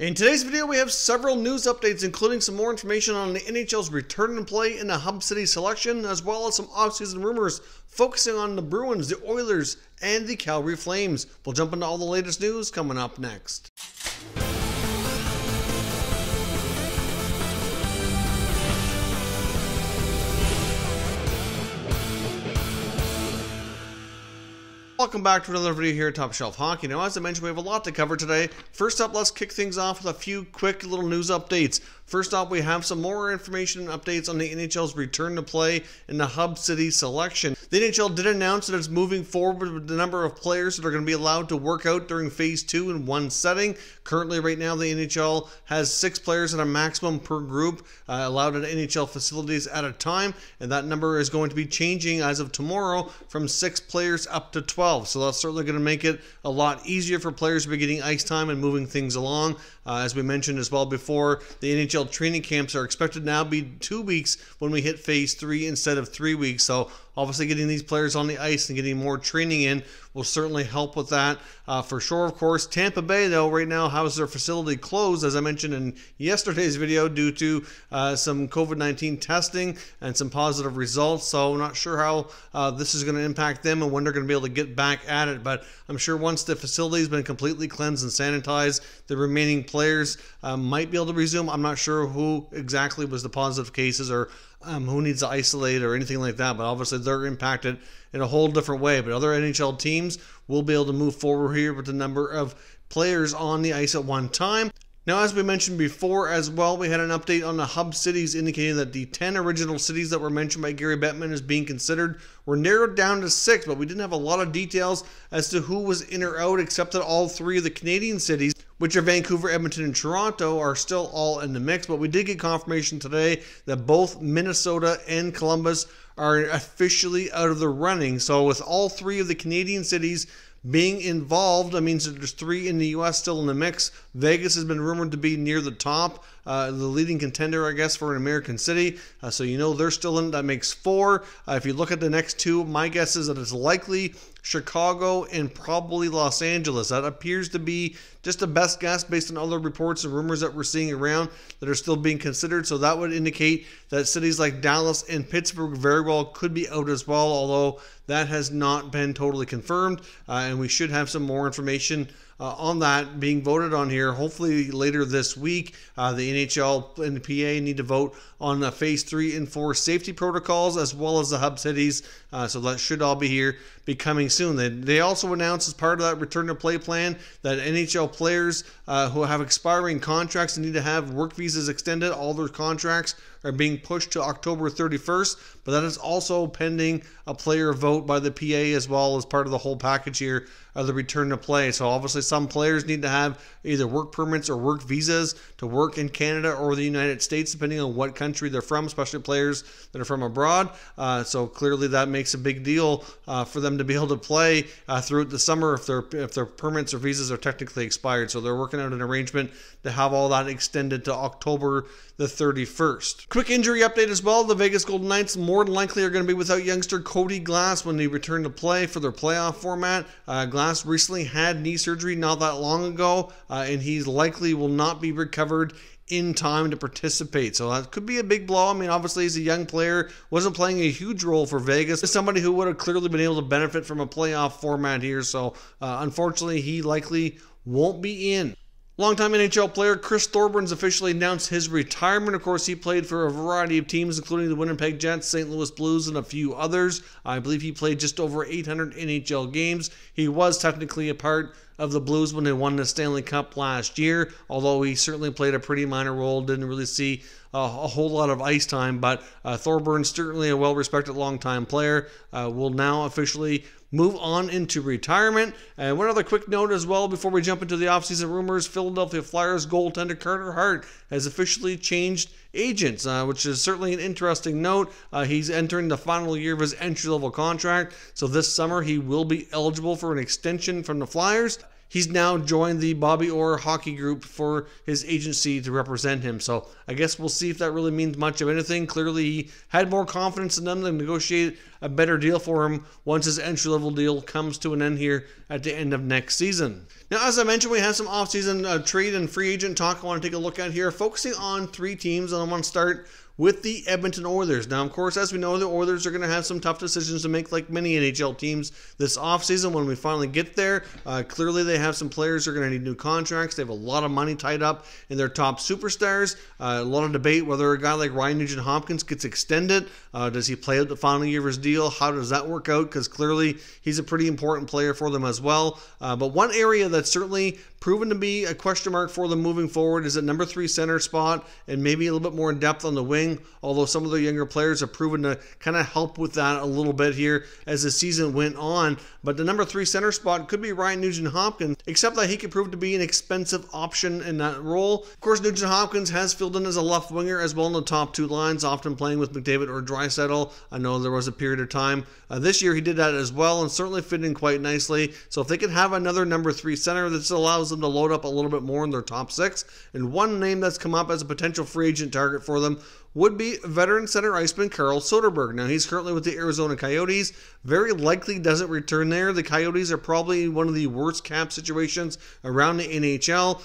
In today's video, we have several news updates, including some more information on the NHL's return to play in the Hub City selection, as well as some offseason rumors focusing on the Bruins, the Oilers, and the Calgary Flames. We'll jump into all the latest news coming up next. Welcome back to another video here at Top Shelf Hockey. Now, as I mentioned, we have a lot to cover today. First up, let's kick things off with a few quick little news updates. First off, we have some more information and updates on the NHL's return to play in the Hub City selection. The NHL did announce that it's moving forward with the number of players that are going to be allowed to work out during Phase 2 in one setting. Currently, right now, the NHL has 6 players at a maximum per group allowed at NHL facilities at a time, and that number is going to be changing as of tomorrow from 6 players up to 12. So that's certainly going to make it a lot easier for players to be getting ice time and moving things along. As we mentioned as well before, the NHL training camps are expected to now be 2 weeks when we hit Phase 3 instead of 3 weeks. So obviously getting these players on the ice and getting more training in will certainly help with that for sure, of course. Tampa Bay, though, right now has their facility closed, as I mentioned in yesterday's video, due to some COVID-19 testing and some positive results. So not sure how this is going to impact them and when they're going to be able to get back at it, but I'm sure once the facility's been completely cleansed and sanitized, the remaining players might be able to resume. I'm not sure who exactly was the positive cases or who needs to isolate or anything like that, but obviously they're impacted in a whole different way. But other NHL teams will be able to move forward here with the number of players on the ice at one time. Now, as we mentioned before as well, we had an update on the hub cities indicating that the 10 original cities that were mentioned by Gary Bettman as being considered were narrowed down to 6, but we didn't have a lot of details as to who was in or out, except that all 3 of the Canadian cities, which are Vancouver, Edmonton, and Toronto, are still all in the mix. But we did get confirmation today that both Minnesota and Columbus are officially out of the running. So with all 3 of the Canadian cities being involved, that means that there's 3 in the U.S. still in the mix. Vegas has been rumored to be near the top, the leading contender, I guess, for an American city. So you know they're still in. That makes 4. If you look at the next 2, my guess is that it's likely Chicago and probably Los Angeles. That appears to be just the best guess based on other reports and rumors that we're seeing around that are still being considered. So that would indicate that cities like Dallas and Pittsburgh very well could be out as well, although that has not been totally confirmed, and we should have some more information on that being voted on here hopefully later this week. The NHL and the PA need to vote on the Phase 3 and 4 safety protocols as well as the hub cities, so that should all be here, be coming soon. They also announced as part of that return to play plan that NHL players who have expiring contracts and need to have work visas extended, all their contracts are being pushed to October 31st, but that is also pending a player vote by the PA as well as part of the whole package here of the return to play. So obviously some players need to have either work permits or work visas to work in Canada or the United States, depending on what country they're from, especially players that are from abroad. So clearly that makes a big deal for them to be able to play throughout the summer if their permits or visas are technically expired. So they're working out an arrangement to have all that extended to October the 31st. Quick injury update as well. The Vegas Golden Knights more than likely are going to be without youngster Cody Glass when they return to play for their playoff format. Glass recently had knee surgery not that long ago, and he likely will not be recovered in time to participate. So that could be a big blow. I mean, obviously as a young player, wasn't playing a huge role for Vegas. As somebody who would have clearly been able to benefit from a playoff format here. So unfortunately, he likely won't be in. Longtime NHL player Chris Thorburn's officially announced his retirement. Of course, he played for a variety of teams, including the Winnipeg Jets, St. Louis Blues, and a few others. I believe he played just over 800 NHL games. He was technically a part of the Blues when they won the Stanley Cup last year, although he certainly played a pretty minor role, didn't really see a whole lot of ice time. But Thorburn, certainly a well-respected longtime player, will now officially move on into retirement. And one other quick note as well before we jump into the offseason rumors, Philadelphia Flyers goaltender Carter Hart has officially changed agents, which is certainly an interesting note. He's entering the final year of his entry-level contract, so this summer he will be eligible for an extension from the Flyers. he's now joined the Bobby Orr Hockey Group for his agency to represent him. So I guess we'll see if that really means much of anything. Clearly, he had more confidence in them to negotiate a better deal for him once his entry-level deal comes to an end here at the end of next season. Now, as I mentioned, we have some offseason trade and free agent talk I want to take a look at here, focusing on three teams, and I want to start with the Edmonton Oilers. Now, of course, as we know, the Oilers are going to have some tough decisions to make, like many NHL teams this offseason when we finally get there. Clearly, they have some players who are going to need new contracts. They have a lot of money tied up in their top superstars. A lot of debate whether a guy like Ryan Nugent-Hopkins gets extended. Does he play out the final year of his deal? How does that work out? Because clearly, he's a pretty important player for them as well. But one area that's certainly proven to be a question mark for them moving forward is at number 3 center spot, and maybe a little bit more in depth on the wing, although some of the younger players have proven to kind of help with that a little bit here as the season went on. But the number 3 center spot could be Ryan Nugent-Hopkins, except that he could prove to be an expensive option in that role. Of course, Nugent-Hopkins has filled in as a left winger as well in the top 2 lines, often playing with McDavid or Dreisaitl. I know there was a period of time this year he did that as well, and certainly fit in quite nicely. So if they could have another number 3 center, this allows them to load up a little bit more in their top 6. And one name that's come up as a potential free agent target for them would be veteran center iceman Carl Soderberg. Now, he's currently with the Arizona Coyotes. Very likely doesn't return there. The Coyotes are probably one of the worst cap situations around the NHL.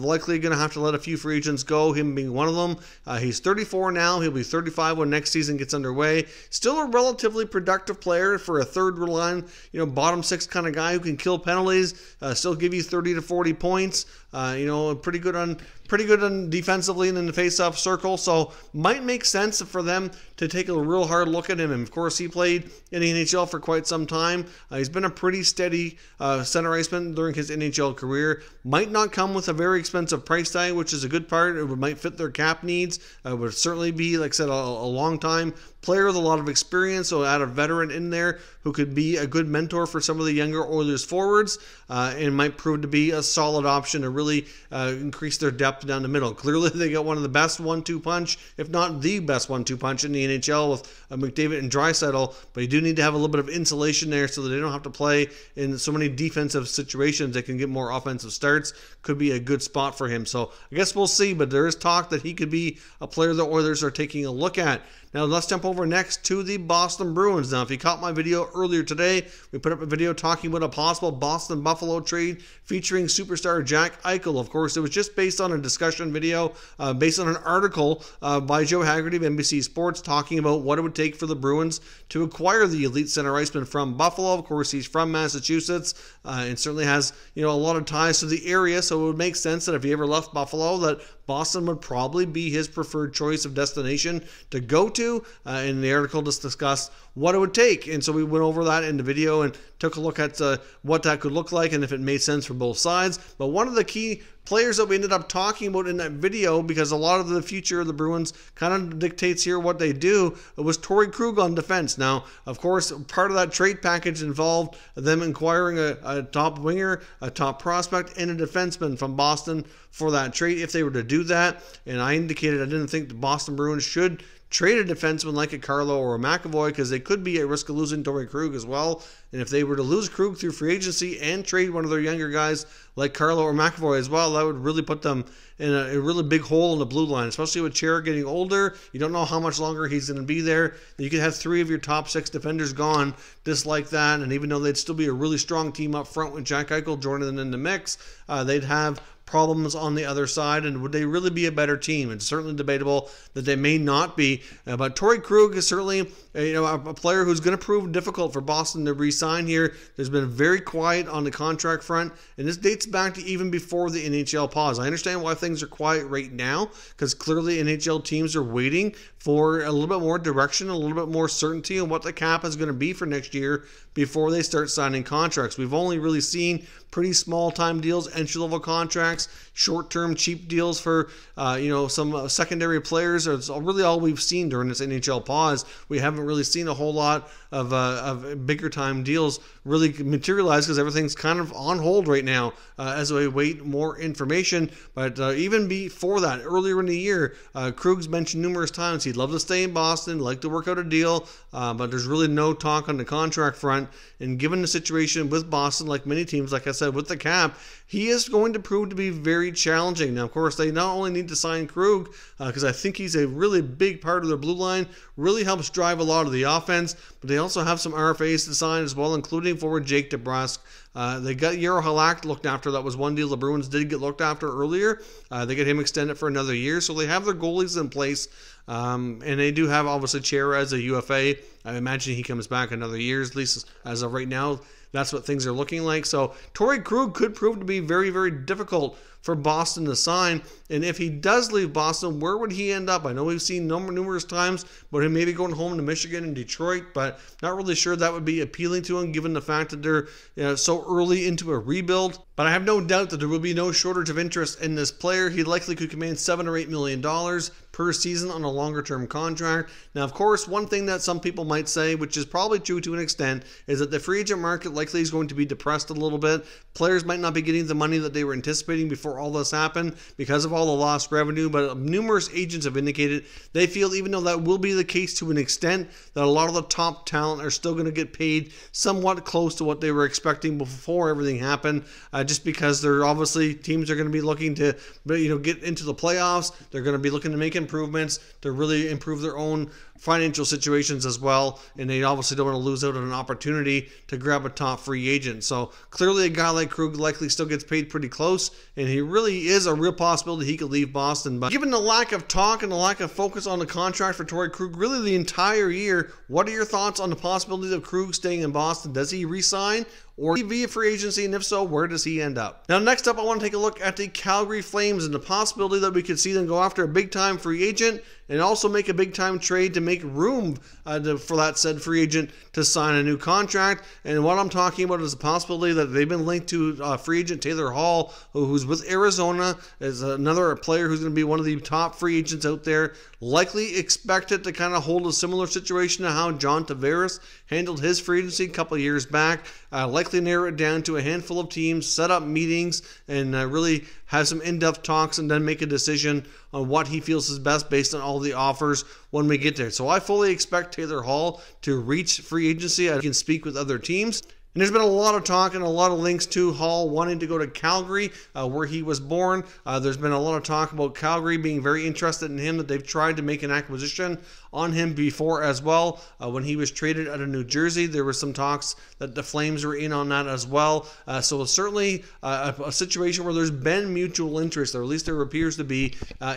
Likely going to have to let a few free agents go, him being one of them. He's 34 now. He'll be 35 when next season gets underway. Still a relatively productive player for a third line, bottom 6 kind of guy who can kill penalties, still give you 30 to 40 points. Pretty good on defensively and in the face-off circle, so might make sense for them to take a real hard look at him. And of course, he played in the NHL for quite some time. He's been a pretty steady center iceman during his NHL career. Might not come with a very expensive price tag, which is a good part. It might fit their cap needs. It would certainly be, like I said, a long time player with a lot of experience, so add a veteran in there who could be a good mentor for some of the younger Oilers forwards, and might prove to be a solid option to really increase their depth down the middle. Clearly, they got one of the best 1-2 punch, if not the best 1-2 punch in the NHL with McDavid and Dreisaitl, but you do need to have a little bit of insulation there so that they don't have to play in so many defensive situations. They can get more offensive starts. Could be a good spot for him. So I guess we'll see, but there is talk that he could be a player the Oilers are taking a look at. Now, let's jump over next to the Boston Bruins. Now, if you caught my video earlier today, we put up a video talking about a possible Boston-Buffalo trade featuring superstar Jack Eichel. Of course, it was just based on a discussion video, based on an article by Joe Haggerty of NBC Sports talking about what it would take for the Bruins to acquire the elite center iceman from Buffalo. Of course, he's from Massachusetts and certainly has a lot of ties to the area, so it would make sense that if he ever left Buffalo, that Boston would probably be his preferred choice of destination to go to, and the article just discussed what it would take. And so we went over that in the video and took a look at what that could look like and if it made sense for both sides. But one of the key players that we ended up talking about in that video, because a lot of the future of the Bruins kind of dictates here what they do, was Torey Krug on defense. Now, of course, part of that trade package involved them acquiring a top winger, a top prospect, and a defenseman from Boston for that trade if they were to do that. And I indicated I didn't think the Boston Bruins should trade a defenseman like a Carlo or a McAvoy because they could be at risk of losing Torey Krug as well. And if they were to lose Krug through free agency and trade one of their younger guys like Carlo or McAvoy as well, that would really put them in a really big hole in the blue line, especially with Chara getting older. You don't know how much longer he's going to be there. You could have 3 of your top 6 defenders gone just like that. And even though they'd still be a really strong team up front with Jack Eichel joining them in the mix, they'd have problems on the other side, and would they really be a better team? It's certainly debatable that they may not be, but Torey Krug is certainly a player who's going to prove difficult for Boston to re-sign here. There's been very quiet on the contract front, and this dates back to even before the NHL pause. I understand why things are quiet right now, because clearly NHL teams are waiting for a little bit more direction, a little bit more certainty on what the cap is going to be for next year before they start signing contracts. We've only really seen pretty small-time deals, entry-level contracts, short-term cheap deals for some secondary players. It's really all we've seen during this NHL pause. We haven't really seen a whole lot of bigger-time deals really materialize because everything's kind of on hold right now as we await more information. But even before that, earlier in the year, Krug's mentioned numerous times he'd love to stay in Boston, like to work out a deal, but there's really no talk on the contract front. And given the situation with Boston, like many teams, like I said, with the cap, he is going to prove to be very challenging. Now, of course, they not only need to sign Krug, because I think he's a really big part of their blue line, really helps drive a lot of the offense, but they also have some RFAs to sign as well, including forward Jake DeBrusk. They got Jaro Halak looked after. That was one deal the Bruins did get looked after earlier. They get him extended for another year, so they have their goalies in place. And they do have, obviously, Chara as a UFA. I imagine he comes back another year, at least as of right now. That's what things are looking like. So Torey Krug could prove to be very, very difficult for Boston to sign. And if he does leave Boston, where would he end up? I know we've seen numerous times, but he may be going home to Michigan and Detroit, but not really sure that would be appealing to him given the fact that they're so early into a rebuild. But I have no doubt that there will be no shortage of interest in this player. He likely could command $7 or $8 million per season on a longer-term contract. Now, of course, one thing that some people might say, which is probably true to an extent, is that the free agent market likely is going to be depressed a little bit. Players might not be getting the money that they were anticipating before all this happened because of all the lost revenue, but numerous agents have indicated they feel, even though that will be the case to an extent, that a lot of the top talent are still going to get paid somewhat close to what they were expecting before everything happened, just because they're obviously, teams are going to be looking to get into the playoffs. They're going to be looking to make improvements to really improve their own financial situations as well, and they obviously don't want to lose out on an opportunity to grab a top free agent. So clearly a guy like Krug likely still gets paid pretty close, and he really is a real possibility he could leave Boston. But given the lack of talk and the lack of focus on the contract for Torey Krug really the entire year, what are your thoughts on the possibilities of Krug staying in Boston? Does he re-sign or via free agency, and if so, where does he end up? Now, next up, I want to take a look at the Calgary Flames and the possibility that we could see them go after a big-time free agent and also make a big-time trade to make room for that said free agent to sign a new contract. And what I'm talking about is the possibility that they've been linked to free agent Taylor Hall, who's with Arizona, is another player who's going to be one of the top free agents out there, likely expected to kind of hold a similar situation to how John Tavares handled his free agency a couple years back, likely narrow it down to a handful of teams, set up meetings, and really have some in-depth talks and then make a decision on what he feels is best based on all the offers when we get there. So I fully expect Taylor Hall to reach free agency. I can speak with other teams. And there's been a lot of talk and a lot of links to Hall wanting to go to Calgary, where he was born. There's been a lot of talk about Calgary being very interested in him, that they've tried to make an acquisition on him before as well. When he was traded out of New Jersey, there were some talks that the Flames were in on that as well. So certainly a situation where there's been mutual interest, or at least there appears to be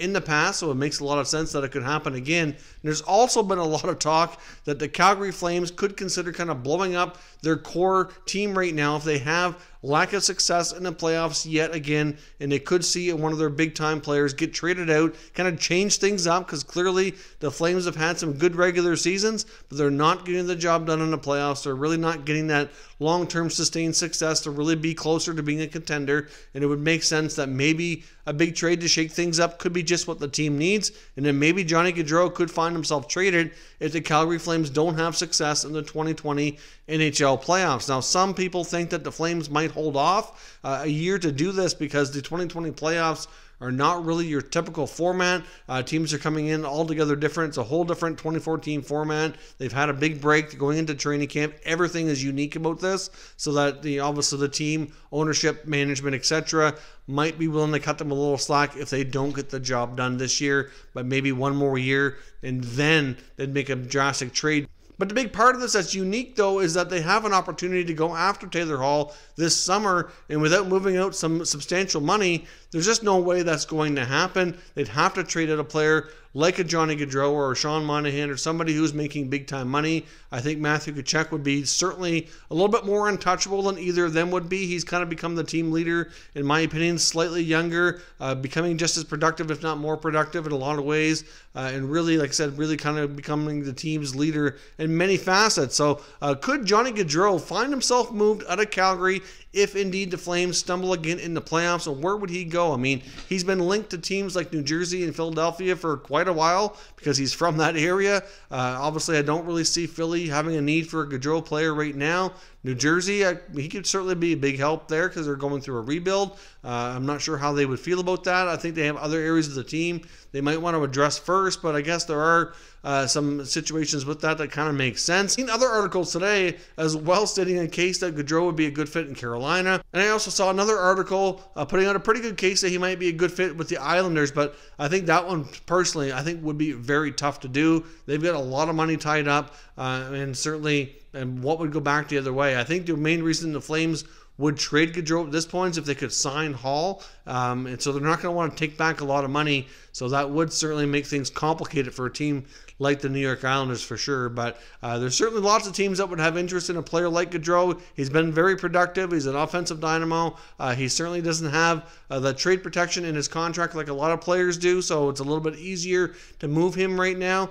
in the past, so it makes a lot of sense that it could happen again. And there's also been a lot of talk that the Calgary Flames could consider kind of blowing up their core team right now if they have lack of success in the playoffs yet again, and they could see one of their big time players get traded out, kind of change things up, because clearly the Flames have had some good regular seasons, but they're not getting the job done in the playoffs. They're really not getting that long-term sustained success to really be closer to being a contender, and it would make sense that maybe a big trade to shake things up could be just what the team needs, and then maybe Johnny Gaudreau could find himself traded if the Calgary Flames don't have success in the 2020 NHL playoffs. Now, some people think that the Flames might hold off a year to do this because the 2020 playoffs are not really your typical format. Teams are coming in altogether different. It's a whole different 24-team format. They've had a big break going into training camp. Everything is unique about this, so that obviously the team, ownership, management, etc., might be willing to cut them a little slack if they don't get the job done this year, but maybe one more year, and then they'd make a drastic trade. But the big part of this that's unique, though, is that they have an opportunity to go after Taylor Hall this summer, and without moving out some substantial money, there's just no way that's going to happen. They'd have to trade out a player like a Johnny Gaudreau or a Sean Monahan or somebody who's making big-time money. I think Matthew Tkachuk would be certainly a little bit more untouchable than either of them would be. He's kind of become the team leader, in my opinion, slightly younger, becoming just as productive, if not more productive in a lot of ways, and really, like I said, really kind of becoming the team's leader and many facets. So could Johnny Gaudreau find himself moved out of Calgary if indeed the Flames stumble again in the playoffs? And where would he go? I mean, he's been linked to teams like New Jersey and Philadelphia for quite a while because he's from that area. Obviously, I don't really see Philly having a need for a Gaudreau player right now. New Jersey, he could certainly be a big help there because they're going through a rebuild. I'm not sure how they would feel about that. I think they have other areas of the team they might want to address first, but I guess there are some situations with that that kind of make sense. In other articles today as well, stating a case that Gaudreau would be a good fit in Carolina. And I also saw another article putting out a pretty good case that he might be a good fit with the Islanders, but I think that one personally I think would be very tough to do. They've got a lot of money tied up, and certainly, and what would go back the other way? I think the main reason the Flames would trade Gaudreau at this point is if they could sign Hall. And so they're not going to want to take back a lot of money. So that would certainly make things complicated for a team like the New York Islanders for sure. But there's certainly lots of teams that would have interest in a player like Gaudreau. He's been very productive. He's an offensive dynamo. He certainly doesn't have the trade protection in his contract like a lot of players do. So it's a little bit easier to move him right now.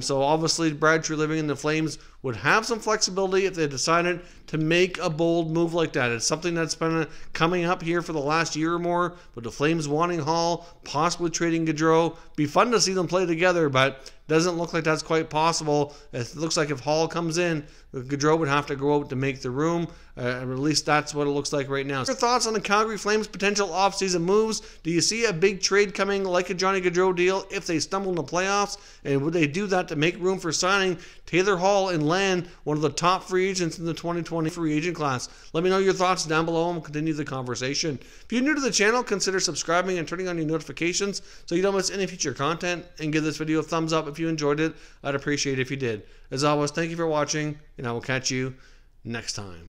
So obviously Brad Treliving and the Flames would have some flexibility if they decided to make a bold move like that. It's something that's been coming up here for the last year or more, but the Flames wanting Hall, possibly trading Gaudreau. Be fun to see them play together, but doesn't look like that's quite possible. It looks like if Hall comes in, Gaudreau would have to go out to make the room. At least that's what it looks like right now. What are your thoughts on the Calgary Flames' potential offseason moves? Do you see a big trade coming like a Johnny Gaudreau deal if they stumble in the playoffs? And would they do that to make room for signing Taylor Hall and land one of the top free agents in the 2020 free agent class? Let me know your thoughts down below and we'll continue the conversation. If you're new to the channel, consider subscribing and turning on your notifications so you don't miss any future content, and give this video a thumbs up if you enjoyed it. I'd appreciate it if you did. As always, thank you for watching, and I will catch you next time.